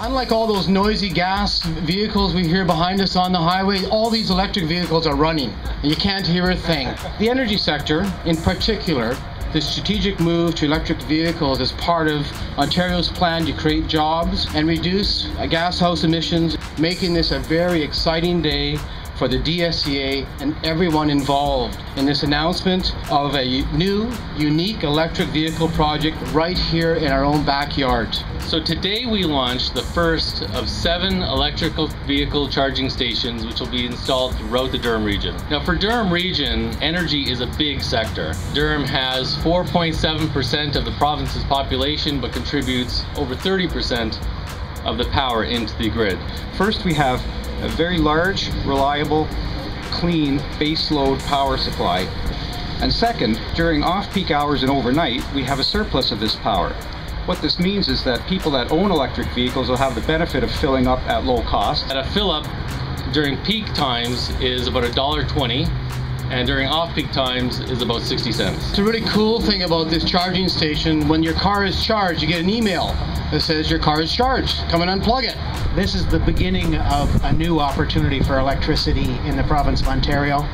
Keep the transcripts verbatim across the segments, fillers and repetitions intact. Unlike all those noisy gas vehicles we hear behind us on the highway, all these electric vehicles are running, and you can't hear a thing. The energy sector, in particular, the strategic move to electric vehicles is part of Ontario's plan to create jobs and reduce gashouse emissions, making this a very exciting day for the D S C A and everyone involved in this announcement of a new, unique electric vehicle project right here in our own backyard. So today we launched the first of seven electrical vehicle charging stations which will be installed throughout the Durham region. Now for Durham region, energy is a big sector. Durham has four point seven percent of the province's population but contributes over thirty percent of the power into the grid. First we have a very large, reliable, clean baseload power supply. And second, during off-peak hours and overnight, we have a surplus of this power. What this means is that people that own electric vehicles will have the benefit of filling up at low cost. At a fill-up during peak times is about a dollar twenty. And during off-peak times is about sixty cents. It's a really cool thing about this charging station. When your car is charged, you get an email that says your car is charged. Come and unplug it. This is the beginning of a new opportunity for electricity in the province of Ontario.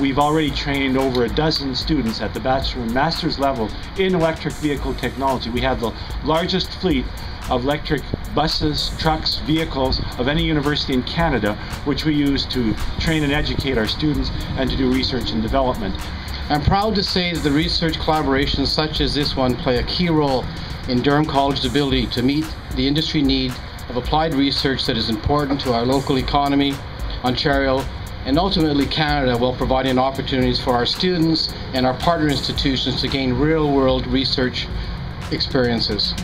We've already trained over a dozen students at the bachelor and master's level in electric vehicle technology. We have the largest fleet of electric buses, trucks, vehicles of any university in Canada, which we use to train and educate our students and to do research and development. I'm proud to say that the research collaborations such as this one play a key role in Durham College's ability to meet the industry need of applied research that is important to our local economy, Ontario, and ultimately Canada, while providing opportunities for our students and our partner institutions to gain real-world research experiences.